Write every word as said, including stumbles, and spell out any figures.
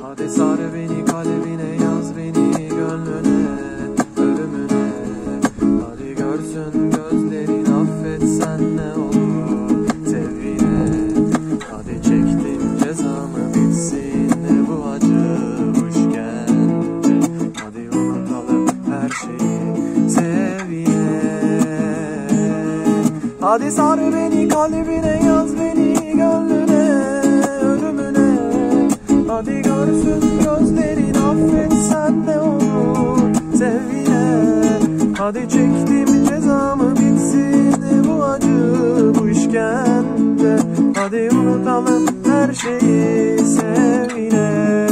Hadi sar beni kalbine, yaz beni gönlüne, ölümüne. Hadi görsün gözlerin, affetsen ne olur tevhine. Hadi çektim cezamı, bitsin bu acı, hoş geldin. Hadi unutalım her şeyi, sevine. Hadi sar beni kalbine, yaz beni gönlüne, ölümüne. Hadi görsün gözlerin, affetsen ne olur sevine. Hadi çektim cezamı, bitsin bu acı, bu işkence. Hadi unutalım her şeyi, sevine.